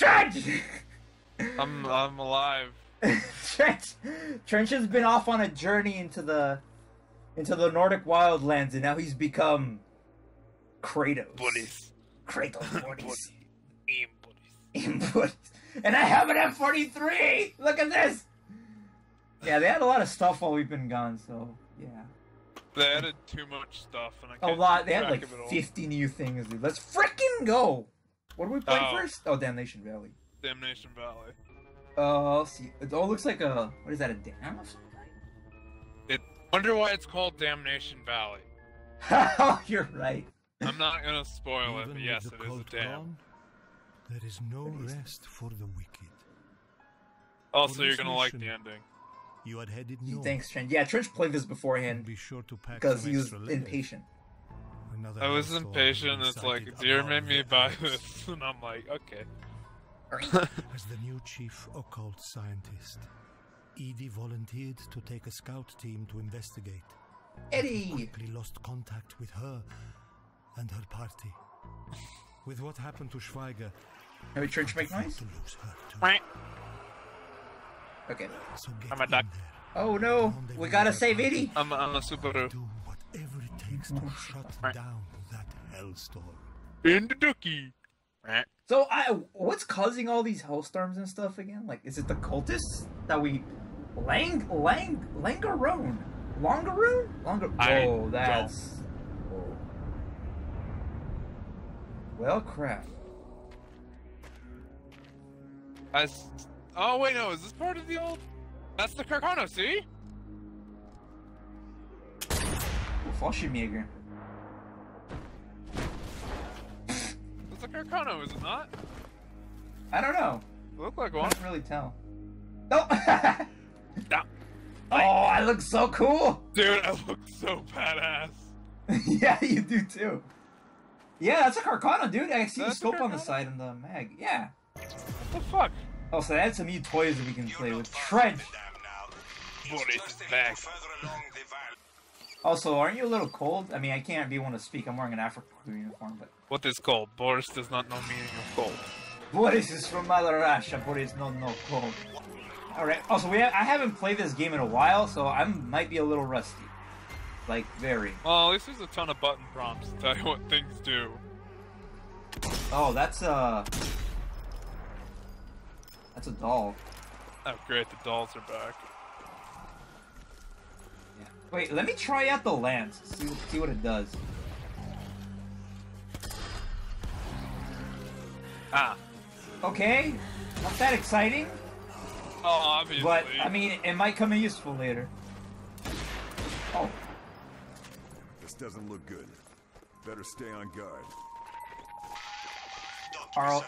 Trench! I'm alive. Trench has been off on a journey into the Nordic wildlands, and now he's become Kratos. Boris. Kratos. Boris. Boris. And I have an M43. Look at this. Yeah, they had a lot of stuff while we've been gone, so yeah. They added too much stuff, and I can't. A lot. They had like 50 new things. Dude. Let's freaking go. What do we play first? Oh, Damnation Valley. Damnation Valley. I'll see. It all looks like a. What is that? A dam of some kind? It. Wonder why it's called Damnation Valley. Oh, you're right. I'm not gonna spoil it, but yes, it is a dam. Gone, there is no rest for the wicked. Also, you're gonna like the ending. You had headed north. Thanks, Trench. Yeah, Trench played this beforehand because he was impatient. I was impatient. It's like, Deer made me buy this, and I'm like, okay. As the new chief occult scientist, Edie volunteered to take a scout team to investigate. Edie quickly lost contact with her and her party. With what happened to Schweiger, can we Trench make noise? Okay. So I'm a duck. Oh no, we gotta save Edie. I'm a super. Do whatever it takes to shut down that hellstorm. In the ducky. So what's causing all these hellstorms and stuff again? Like, is it the cultists that we Longaroon? Oh, that's. Oh. Well, crap. Oh wait, no, is this part of the old? That's the Carcano, see? Falschmieger. It's a Carcano, is it not? I don't know. It looked like one. I can't really tell. No. No. Oh, I look so cool. Dude, I look so badass. Yeah, you do too. Yeah, that's a Carcano, dude. I see the scope on the side and the mag. Yeah. What the fuck? Oh, so that's some new toys that we can play with. Trench! Boris is back. Also, aren't you a little cold? I mean, I can't be one to speak. I'm wearing an African uniform, but... What is cold? Boris does not know meaning of cold. Boris is from Mother Russia. Boris not know cold. Alright, also, I haven't played this game in a while, so I might be a little rusty. Like, very. Well, at least there's a ton of button prompts to tell you what things do. Oh, that's a doll. Oh great, the dolls are back. Yeah. Wait, let me try out the lance. See what it does. Ah. Okay. Not that exciting. Oh, obviously. But I mean, it might come in useful later. Oh. This doesn't look good. Better stay on guard.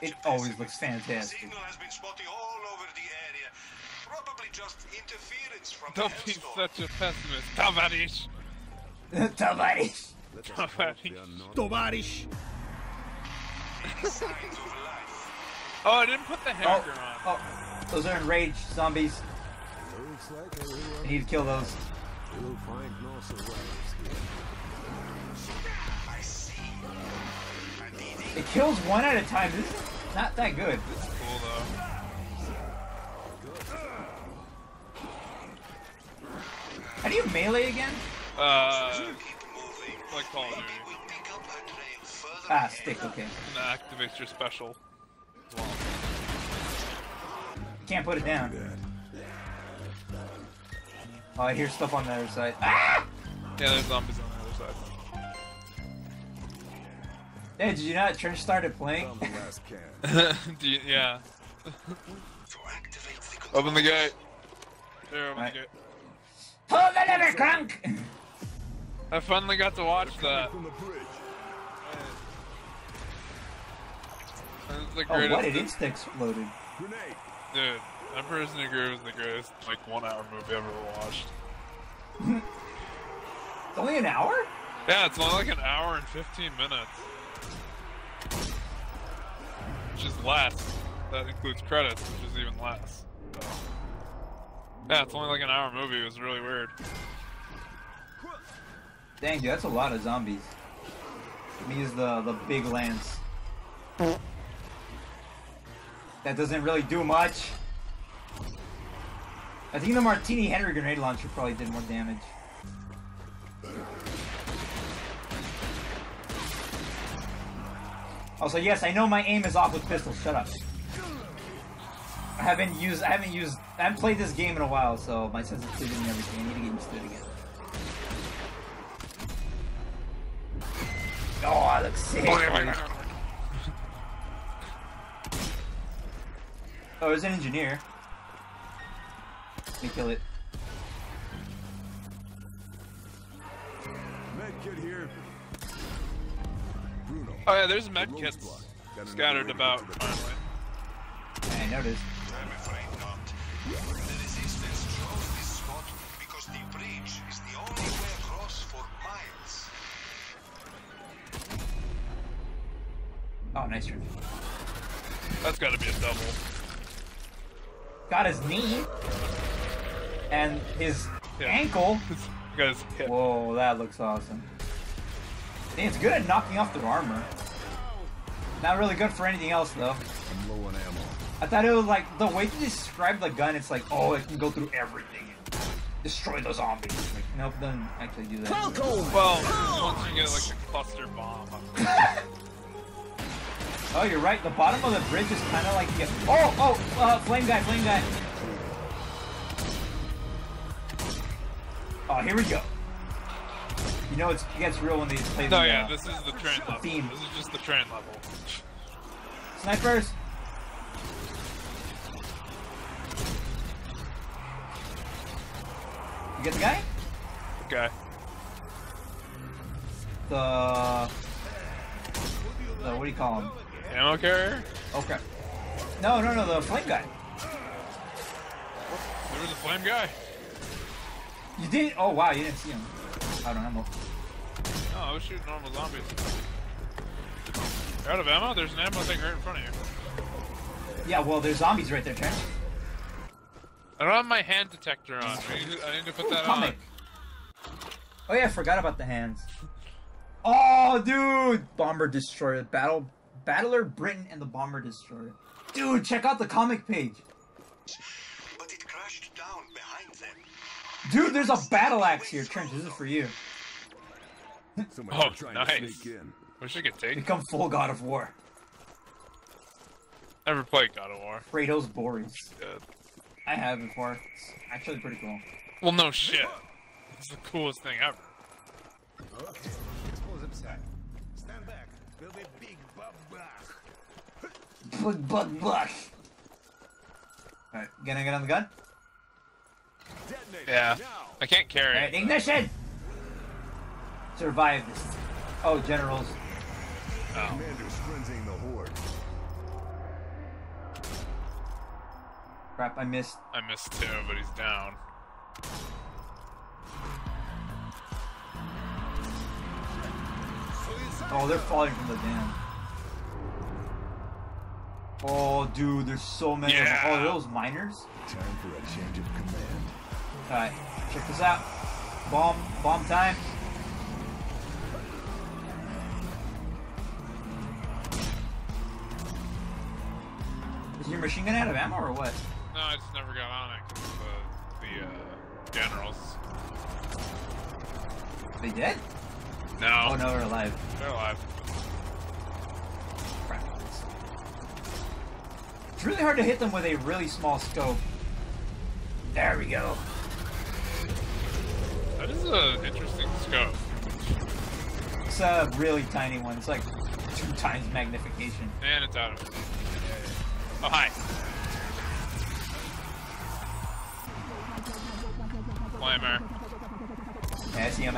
It always looks fantastic. Signal has been spotty all over the area. Probably just interference from the hellstorm. Don't be such a pessimist, Tovarisch. Tovarisch. Tovarisch. Oh, I didn't put the hanger on. Oh, those are enraged zombies. I need to kill those. You'll find no survivors here. It kills one at a time. This is not that good. This is cool though. How do you melee again? Like Call of Duty. Ah, stick. Okay. And activates your special. Wow. Can't put it down. Oh, I hear stuff on the other side. Ah! Yeah, there's zombies on the other side. Hey, did you not? Trench started playing. Yeah. Open the gate. Here, open the gate. Hold the lever, crank! I finally got to watch that. That the greatest. Oh, what? It insta-exploded. Dude, Emperor's New Groove is the greatest, like, 1 hour movie I've ever watched. It's only an hour? Yeah, it's only like an hour and 15 minutes. Which is less. That includes credits, which is even less. So. Yeah, it's only like an hour movie. It was really weird. Dang, dude, that's a lot of zombies. Let me use the big lance. That doesn't really do much. I think the Martini-Henry grenade launcher probably did more damage. Also, yes, I know my aim is off with pistols. Shut up. I haven't played this game in a while, so my sensitivity and everything, I need to get used to it again. Oh, I look sick. Oh, there's an engineer. Let me kill it. Medkit here. Bruno. Oh yeah, there's medkits scattered about. I noticed. I'm afraid not. The resistance chose this spot because the bridge is the only way across for miles. Oh, nice turn. That's gotta be a double. Got his knee and his ankle. Whoa, that looks awesome. Dang, it's good at knocking off their armor. Not really good for anything else though. I'm low on ammo. I thought it was like the way to describe the gun. It's like, oh, it can go through everything, and destroy those zombies. Like, nope, doesn't actually do that. Well, once you get like the cluster bomb. Oh, you're right. The bottom of the bridge is kind of like you get. Flame guy. Oh, here we go. You know it gets real when they play. Oh yeah, this is the train level. Theme. This is just the train level. Snipers. You get the guy? Okay. The what do you call him? Ammo carrier? Okay. No, the flame guy. There was a flame guy. You did? Oh wow, you didn't see him. I don't know. No, I was shooting normal zombies. You're out of ammo? There's an ammo thing right in front of you. Yeah, well, there's zombies right there, Trench. I don't have my hand detector on. I need to put that on. Oh yeah, I forgot about the hands. Oh, dude! Bomber Destroyer. Battler Britain and the Bomber Destroyer. Dude, check out the comic page. But it crashed down behind them. Dude, there's a battle axe here. Trench, this is for you. Oh, nice. Wish I could take it. Become full God of War. Never played God of War. Kratos Boris. I have before. It's actually pretty cool. Well, no shit. It's the coolest thing ever. Okay. Stand back. Build a big bug blast. Big bug blast. Alright, gonna get on the gun? Yeah. I can't carry it. Ignition! Survive this. Oh, generals. Oh. Commander's cleansing the horde. Crap, I missed. I missed too, but he's down. Oh, they're falling from the dam. Oh, dude, there's so many. Yeah. Oh, are those miners? Time for a change of command. Alright, check this out. Bomb time. Is your machine gun out of ammo or what? No, I just never got on it because the generals. They dead? No. Oh no, they're alive. They're alive. Crap. It's really hard to hit them with a really small scope. There we go. That is an interesting scope. It's a really tiny one. It's like 2 times magnification. And it's out of it. Oh, hi. Flamer. Yeah, I see him.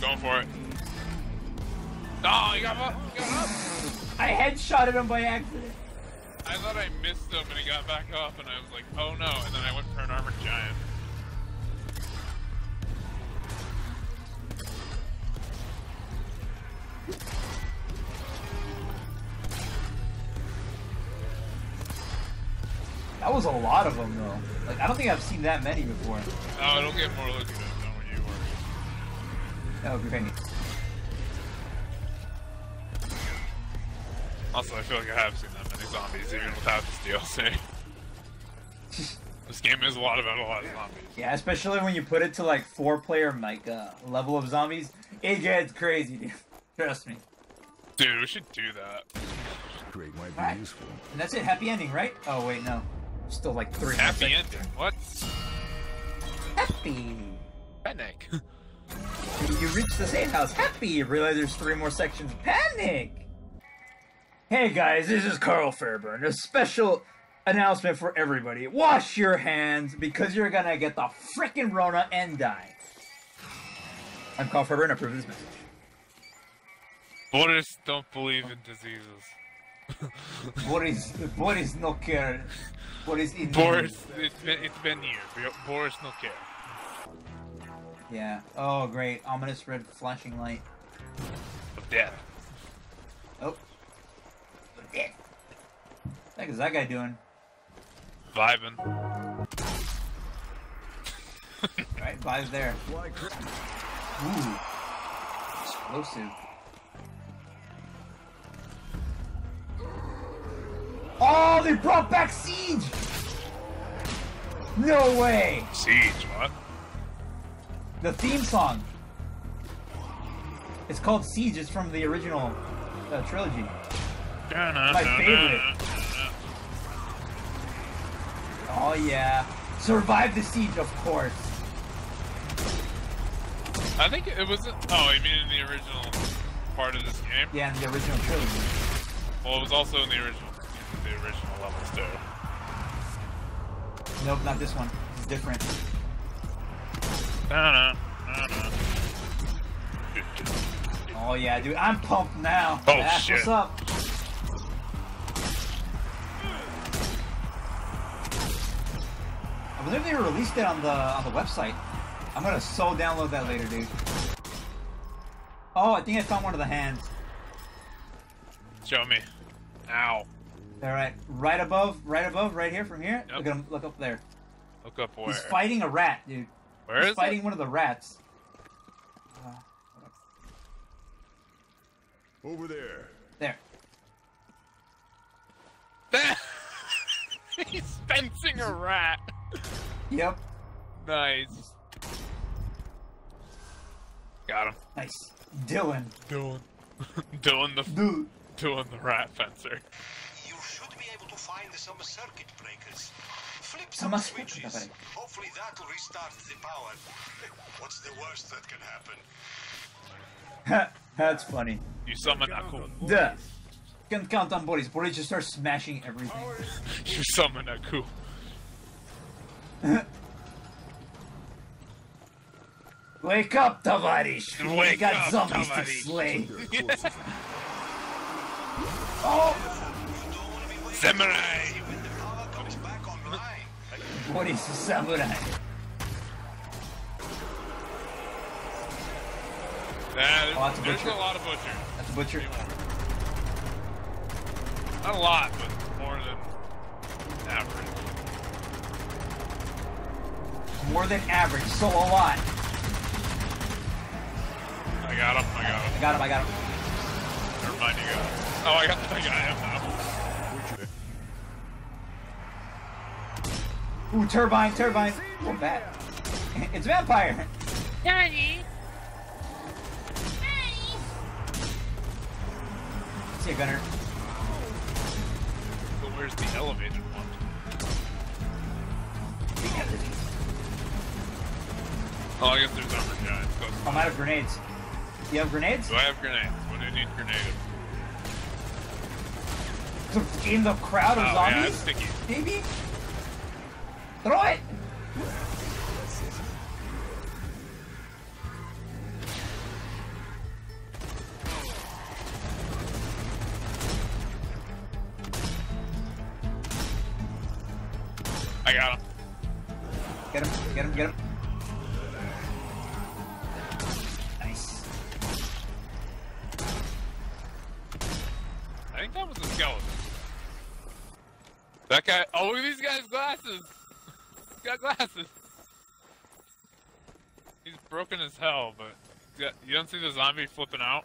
Going for it. Oh, you got him up! I headshotted him by accident. I thought I missed him and he got back up and I was like, oh no, and then I went for an armored giant. That was a lot of them though. Like, I don't think I've seen that many before. Oh, it'll get more looking at them when you work. Oh, great. Also, I feel like I have seen that many zombies, even without this DLC. This game is a lot about a lot of zombies. Yeah, especially when you put it to like 4-player like level of zombies, it gets crazy, dude. Trust me. Dude, we should do that. Great, might be right. Useful. And that's it. Happy ending, right? Oh wait, no. Still like 3. Happy ending. What? Happy. Panic. You reach the safe house. Happy. You realize there's 3 more sections. Panic. Hey guys, this is Carl Fairburn. A special announcement for everybody. Wash your hands because you're gonna get the frickin' Rona and die. I'm Carl Fairburn. Approve this message. Boris don't believe in diseases. Boris no care. Boris in Boris, it's been years. Boris no care. Yeah. Oh great. Ominous red flashing light. Of death. Oh. Of death. What the heck is that guy doing? Vibing. Right, vibe there. Ooh. Explosive. Oh, they brought back Siege! No way! Siege, what? The theme song. It's called Siege. It's from the original trilogy. My favorite. Oh, yeah. Survive the Siege, of course. I think it was... Oh, you mean in the original part of this game? Yeah, in the original trilogy. Well, it was also in the original... The original levels too. Nope, not this one. It's different. Oh yeah, dude, I'm pumped now. Oh that's shit! What's up? I believe they released it on the website. I'm gonna so download that later, dude. Oh, I think I found one of the hands. Show me. Ow. Alright, right above, right here, from here. Yep. Look at him, look up there. Look up where? He's fighting a rat, dude. Where He's is fighting it? One of the rats. Over there. There. He's fencing a rat. Yep. Nice. Got him. Nice. Dylan. Dylan the rat fencer. Find some circuit breakers. Flip some switches. Hopefully that'll restart the power. What's the worst that can happen? That's funny. You summon Aku. Duh. Can't count on Boris. Boris just starts smashing everything. You summon Aku. Wake up, Tovarisch. We got zombies to slay. Oh! SEMURAI! What is a samurai? There's a lot of butchers. That's a butcher. Not a lot, but more than average. More than average, so a lot. I got him. Never mind, you got him. Oh, I got him now. Ooh, turbine. Oh, bat. It's a vampire. Daddy. See ya, Gunner. But where's the elevated one? The elevated. Oh, I guess there's armor giants. I'm out of grenades. You have grenades? Do I have grenades? What do you need grenades? To aim the crowd of zombies? Yeah, it's sticky. Maybe? Throw it! I got him. Get him. Nice. I think that was a skeleton. That guy. Oh, look at these guys' glasses! He's broken as hell, but You don't see the zombie flipping out?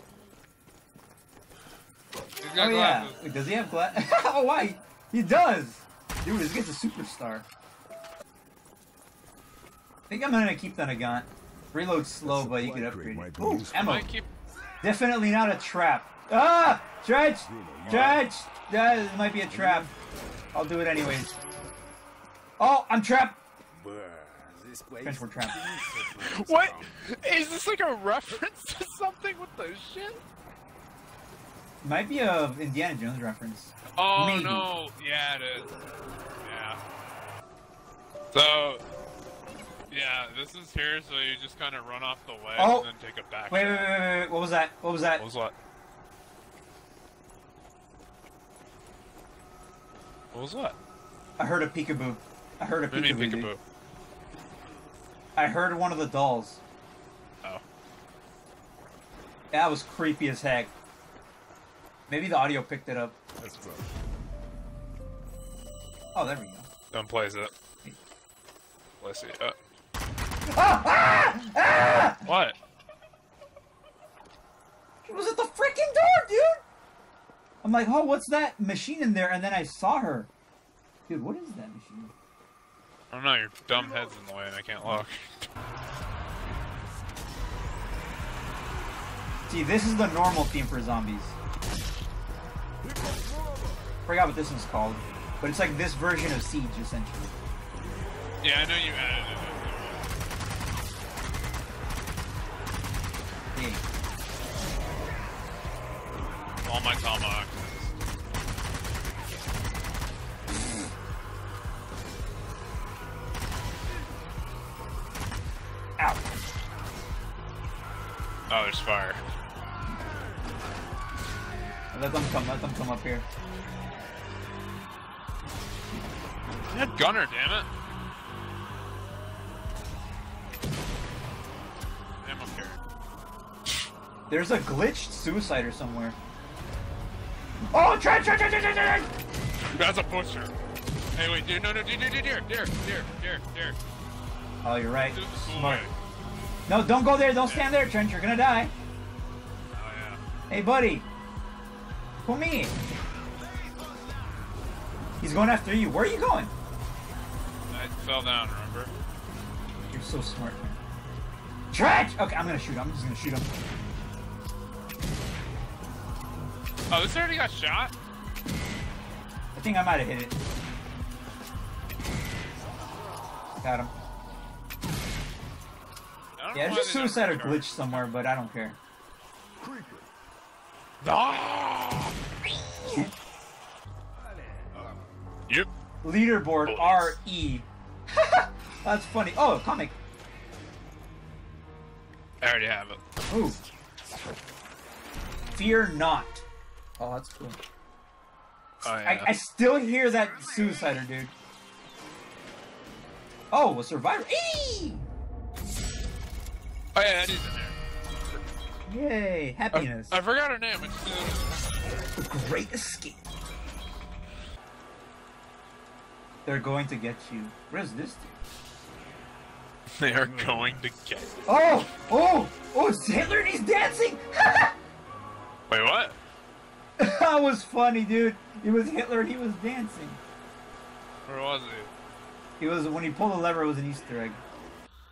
He's got glasses. Wait, does he have glasses? Oh, why? He does! Dude, this guy's a superstar. I think I'm gonna keep that a gun. Reload slow, but you can upgrade it. Ooh, ammo. Definitely not a trap. Ah! Dredge! Dredge! That might be a trap. I'll do it anyways. Oh, I'm trapped! Trench, we're trapped. What? Is this like a reference to something with those shit? Might be a Indiana Jones reference. Oh, maybe. No. Yeah, it is. Yeah. So, yeah, this is here, so you just kind of run off the way and then take a back. Wait, what was that? What was that? What was what? What was what? I heard a peekaboo. I heard a peekaboo. What do you mean peekaboo? I heard one of the dolls. Oh. That was creepy as heck. Maybe the audio picked it up. That's cool. Oh, there we go. Don't place it. Let's see. Ah! What? It was at the freaking door, dude! I'm like, oh, what's that machine in there? And then I saw her. Dude, what is that machine? I don't know, your dumb head's in the way and I can't look. See, this is the normal theme for zombies. I forgot what this one's called, but it's like this version of Siege, essentially. Yeah, I know you added it. All my tomahawks. Ow. Oh, there's fire. Let them come up here. That gunner, damn it. I'm up here. There's a glitched suicider somewhere. Oh, try. That's a pusher. Hey, wait, dude, no, Deer. Oh, you're right. Smart. No, don't go there. Don't stand there, Trench. You're gonna die. Oh, yeah. Hey, buddy. For me. He's going after you. Where are you going? I fell down, remember? You're so smart, man. Dredge! Okay, I'm gonna shoot him. I'm just gonna shoot him. Oh, this already got shot? I think I might have hit it. Got him. Yeah, there's a suicide or glitch somewhere, but I don't care. Creeper. Ah! Yep. Leaderboard R-E. That's funny. Oh, comic. I already have it. Ooh. Fear not. Oh, that's cool. Oh, yeah. I still hear that suicider, dude. Oh, a survivor. Eee! Oh, yeah, that is in there. Yay, happiness. I forgot her name. It's Great Escape. They're going to get you. Where's this dude? They are going to get you. Oh! Oh! Oh, it's Hitler and he's dancing! Wait, what? That was funny, dude. It was Hitler and he was dancing. Where was he? It was when he pulled the lever, it was an Easter egg.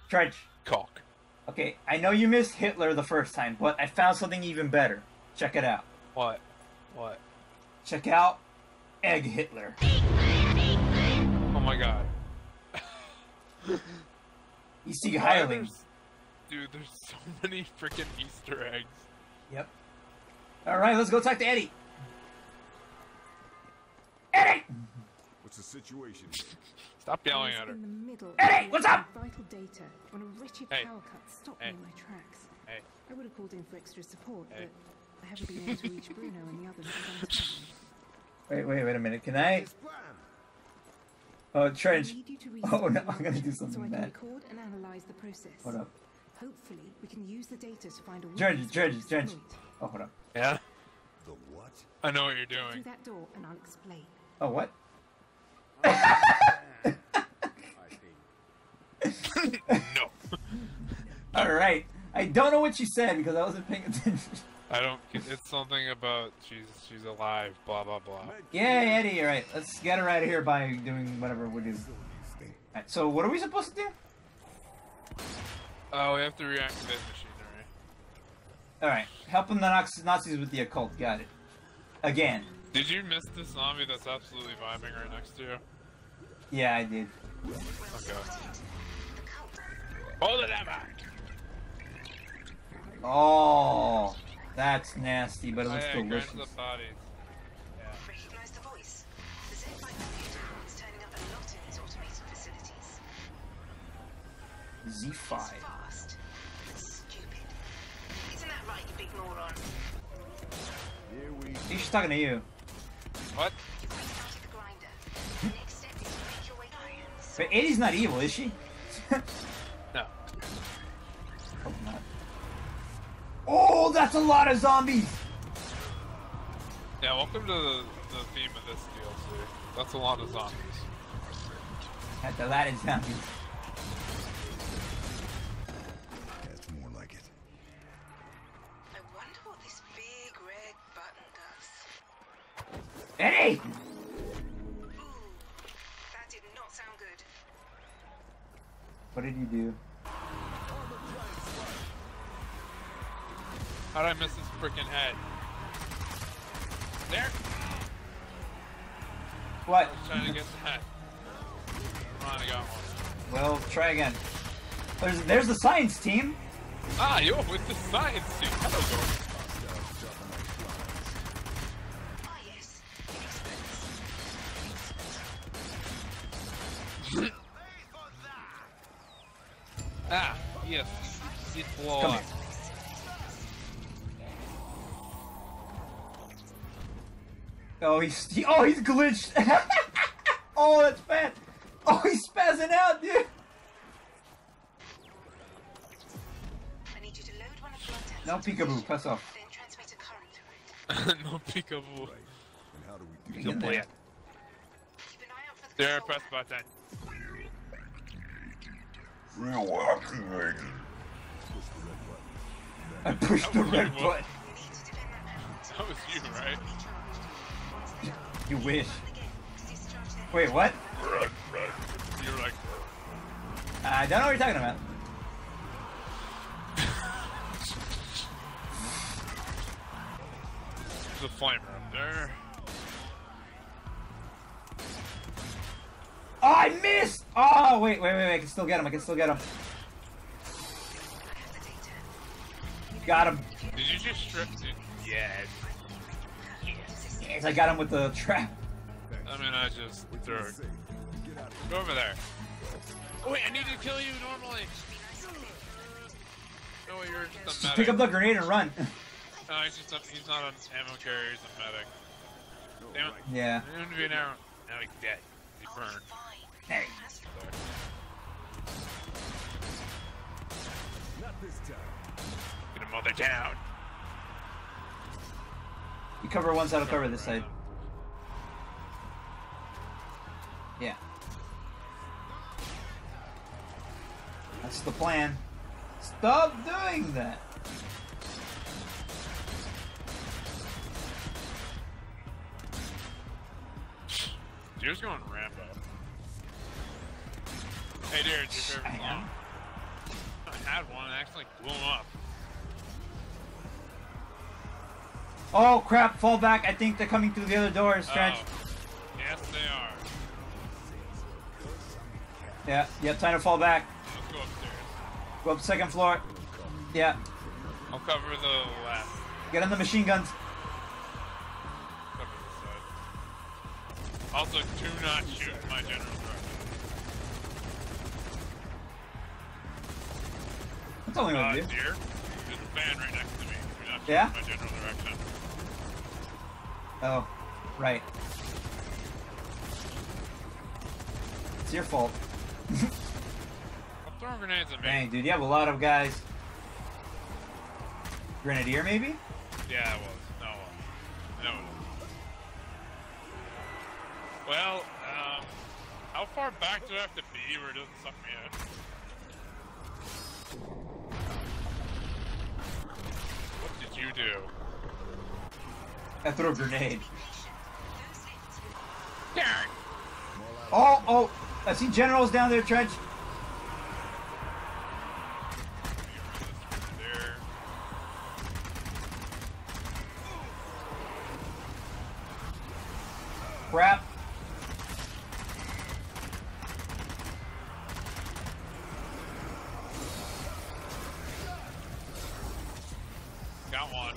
Trench. Cock. Okay, I know you missed Hitler the first time, but I found something even better. Check it out. What? What? Check out Egg Hitler. Oh my god. You see hirelings. Dude, there's so many freaking Easter eggs. Yep. Alright, let's go talk to Edie. Edie! What's the situation? Stop yelling at her. Edie, what's up? Vital data on a wretched power cut stopped me in my tracks. Hey. I would have called in for extra support, but I haven't been able to reach Bruno and the others for some time. Wait a minute. Can I... Oh, Trench. Oh, no, I'm going to do something bad. So I can record and analyze the process. Hold up. Hopefully, we can use the data to find a way. Dredge. Oh, hold up. Yeah? The what? I know what you're doing. Through that door and I'll explain. Oh, what? No. Alright. I don't know what she said because I wasn't paying attention. I don't. It's something about she's alive. Blah blah blah. Yeah, Eddie, you're right. Let's get her out of here by doing whatever we do. Right, so what are we supposed to do? Oh, we have to reactivate machinery. All right, helping the Nazis with the occult. Got it. Again. Did you miss the zombie that's absolutely vibing right next to you? Yeah, I did. Okay. Hold it out. Oh. That's nasty, but it looks delicious. The bodies. Yeah. Recognize the voice. The Z5 computer is turning up a lot in its automated facilities. Z5. It's fast, but stupid. Isn't that right, you big moron? Here we go. She's talking to you. What? You went out of the grinder. The next step is to make your way to. But Eddie's not evil, is she? No. Probably not. Oh, that's a lot of zombies! Yeah, welcome to the theme of this DLC. That's a lot of zombies. That's a lot of zombies. That's more like it. I wonder what this big red button does. Eddie! Ooh, that did not sound good. What did you do? How'd I miss this frickin' head? There! What? I was trying to get the head. Come on, I got one. Well, try again. There's the science team! Ah, yo, with the science team! Hello, Boris. Ah, yes. Ah, yes. It was. Come here. Oh, he's glitched. Oh, that's bad. Oh, he's spazzing out, dude. I need you to load one of the contacts. No peekaboo, pass off. Then transmit a current through it. No peekaboo. Right. And how do we do that? Keep an eye out for the there, press button. Reactivated. I pushed the red button. That was you, right? You wish. Wait, what? You're right. I don't know what you're talking about. There's a flamer up there. Oh, I missed! Oh, wait, I can still get him, Got him. Did you just strip it? Yeah. I got him with the trap. I mean, I just threw it. Go over there. Oh, wait, I need to kill you normally. No, you're just a medic. Just pick up the grenade and run. No, he's not an ammo carrier, he's a medic. Damn it. Yeah. He's going to be an arrow. Now he's dead. He burned. Hey. Not this time. Get him all the down. You cover one side, I'll cover this side. Yeah. That's the plan. Stop doing that! Deer's going Rambo. Hey Deer, it's your favorite song. I had one and actually blew him up. Oh crap, fall back. I think they're coming through the other doors, Trench. Oh. Yes, they are. Yeah, time to fall back. Let's go upstairs. Go up second floor. Yeah. I'll cover the left. Get on the machine guns. Cover the side. Also, do not shoot my general director. That's only what I do. There's a van right next to me. Do not shoot my general director. Oh, right. It's your fault. I'm throwing grenades at me. Dang, dude, you have a lot of guys. Grenadier, maybe? Yeah, it was. No, it wasn't. Well, how far back do I have to be where it doesn't suck me in? I threw a grenade. Oh, oh! I see generals down there, Trench. Crap. Got one.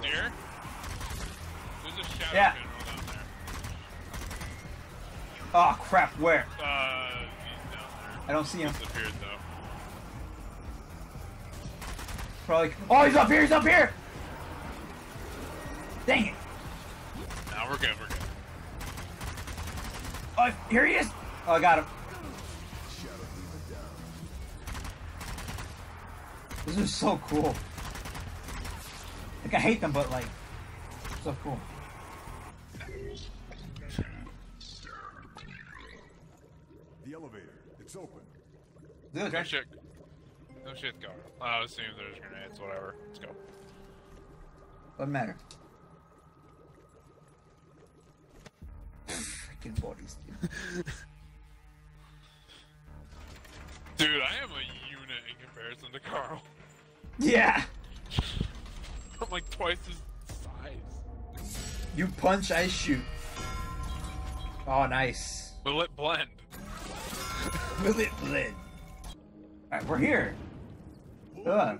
Deer. There's a shadow general down there. Oh crap, where? He's down there. I don't see him. Disappeared though. Probably. Oh, he's up here! He's up here! Dang it! Now we're good. We're good. Oh, here he is! Oh, I got him. This is so cool. Like I hate them, but like, so cool. The elevator, it's open. Dude, right? No shit, go. I was assuming there's grenades, whatever. Let's go. Doesn't matter. Freaking bodies, dude. Dude, I am a unit in comparison to Carl. Yeah! I'm like twice his size. You punch, I shoot. Oh, nice. Will it blend? Will it blend? Alright, we're here. Oh boy.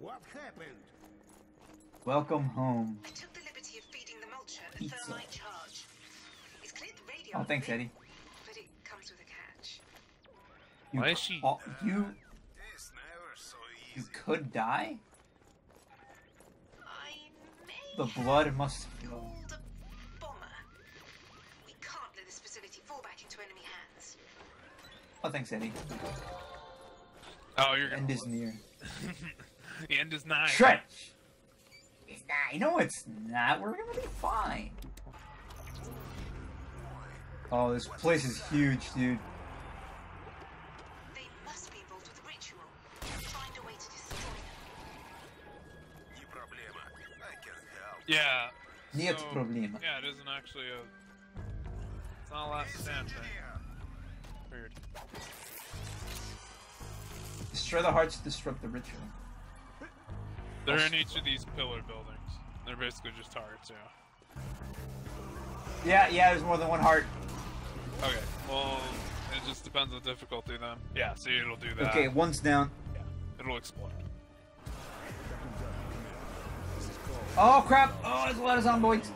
What happened? Welcome home. I took the liberty of feeding the mulcher a thermite charge. It's cleared the radio. Oh, thanks, Edie. But it comes with a catch. Why is she? You. It's never so easy. You could die. I may. The blood must flow. A bomber. We can't let this facility fall back into enemy hands. Oh, thanks, Edie. Oh, you're gonna end is near. The end is nigh. Stretch! It's not. No, it's not. We're gonna be fine. Oh, this place is huge, dude. They must be involved with ritual. Find a way to destroy them. Yeah. Нет проблема. Yeah, it isn't actually a. It's not a last stand thing. Weird. Destroy the hearts to disrupt the ritual. They're in each of these pillar buildings. They're basically just hearts, yeah. Yeah, there's more than one heart. Okay, well, it just depends on the difficulty then. Yeah, see, it'll do that. Okay, one's down. Yeah, it'll explode. Oh, crap! Oh, there's a lot of zomboids!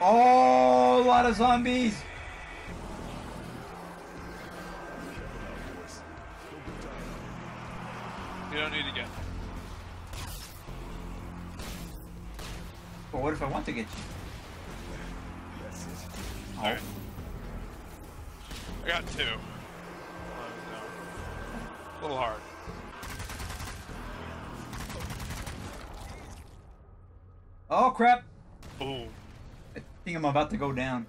Oh, a lot of zombies! You don't need to get them. But what if I want to get you? That's it. Oh. Alright. I got two. Oh, no. A little hard. Oh crap! Boom. I think I'm about to go down.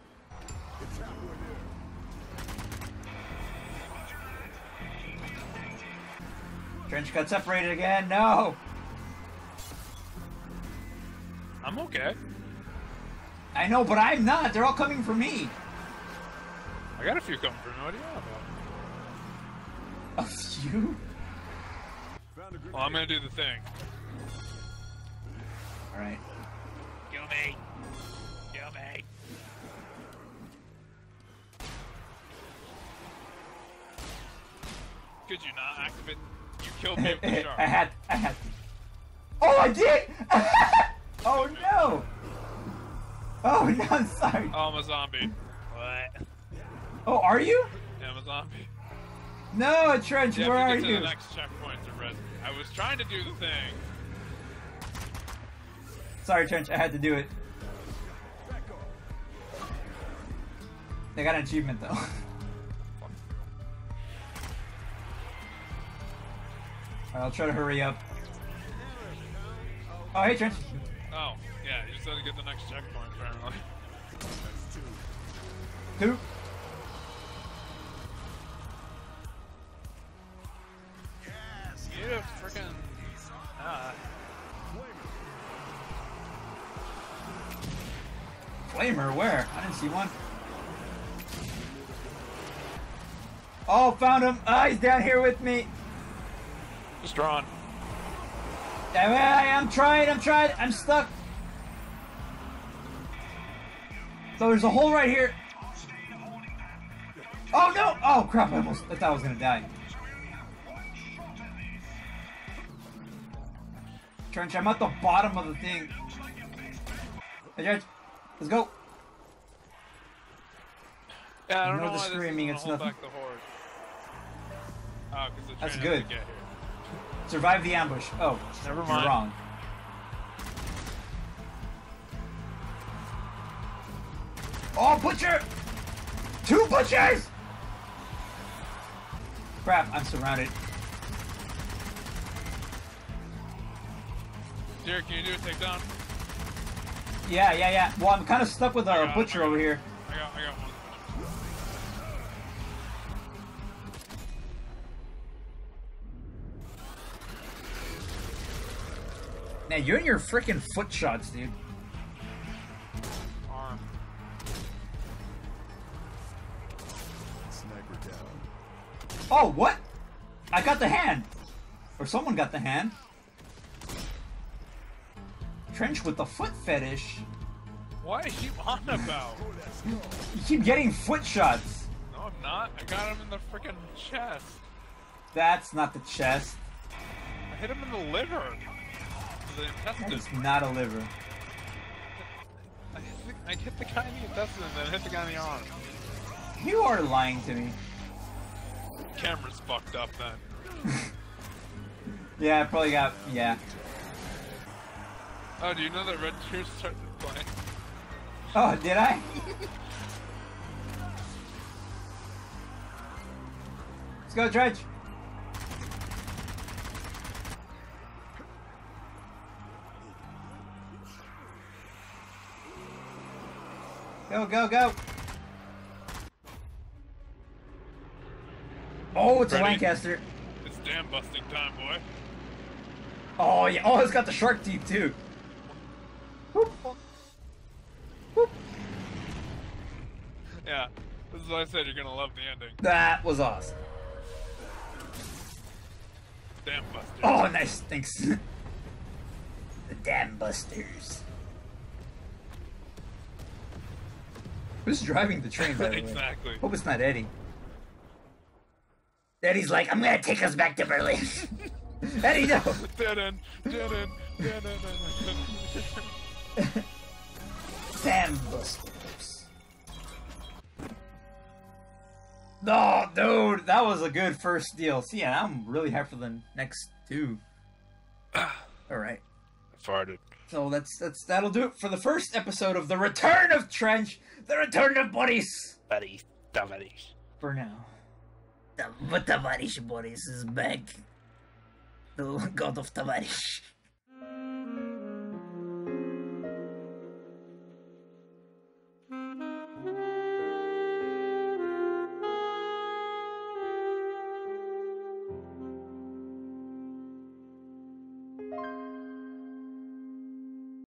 Trench got separated again, no! I'm okay. I know, but I'm not! They're all coming for me! I got a few coming for me, what do you want about? Oh, you? Well, I'm gonna do the thing. Alright. Kill me! Kill me! Could you not activate? You killed me with the shark. I had to. Oh, I did! Oh no! Oh no, I'm sorry. Oh, I'm a zombie. What? Oh, are you? Yeah, I'm a zombie. No, Trench, yeah, where are you? The next checkpoint to res. I was trying to do the thing. Sorry, Trench, I had to do it. They got an achievement though. Alright, I'll try to hurry up. Oh, hey, Trench! Oh, yeah, you just had to get the next checkpoint, apparently. Two. should have freaking. Flamer, where? I didn't see one. Oh, found him! Ah, oh, he's down here with me. Just drawn. Damn it! I'm trying. I'm stuck. So there's a hole right here. Oh no! Oh crap! I thought I was gonna die. Trench, I'm at the bottom of the thing. Hey, Trench, let's go. Yeah, I don't know the screaming. It's nothing. Back the horde. Oh, the that's good. Get here. Survive the ambush. Oh, never mind. You're wrong. Oh, butcher! Two butchers! Crap! I'm surrounded. Derek, can you do a takedown? Yeah. Well, I'm kind of stuck with our butcher over here. I got one. Now you're in your freaking foot shots, dude. Arm. Sniper down. Oh, what? I got the hand. Or someone got the hand. Trench with the foot fetish. What are you on about? You keep getting foot shots. No, I'm not. I got him in the freaking chest. That's not the chest. I hit him in the liver. That is not a liver. I hit the guy in the intestine and then hit the guy in the arm. You are lying to me. The camera's fucked up then. Yeah, I probably got. Yeah. Oh, do you know that Red Tears started playing? Oh, did I? Let's go, Dredge! Go! Oh, it's ready? A Lancaster. It's damn busting time, boy. Oh yeah! Oh, it's got the shark teeth too. Whoop. Whoop. Yeah, this is why I said you're gonna love the ending. That was awesome. Damn Busters. Oh, nice. Thanks. The Damn Busters. Who's driving the train, by the way? Exactly. Hope it's not Eddie. Eddie's like, I'm gonna take us back to Berlin. Eddie, no! Damn Busters. No, oh, dude, that was a good first DLC, and I'm really happy for the next two. Alright. I farted. So that'll do it for the first episode of the return of Trench, the return of Boris. Boris, Tovarisch. For now, the Tovarisch Boris is back. The god of Tovarisch.